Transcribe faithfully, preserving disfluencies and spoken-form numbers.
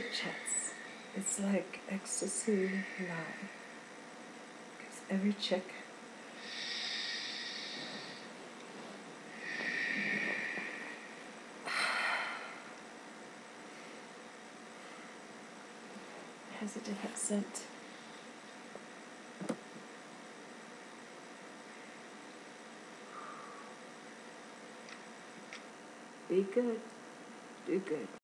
chicchats. It's like ecstasy live. Because every chick has a different scent. Be good. Do good.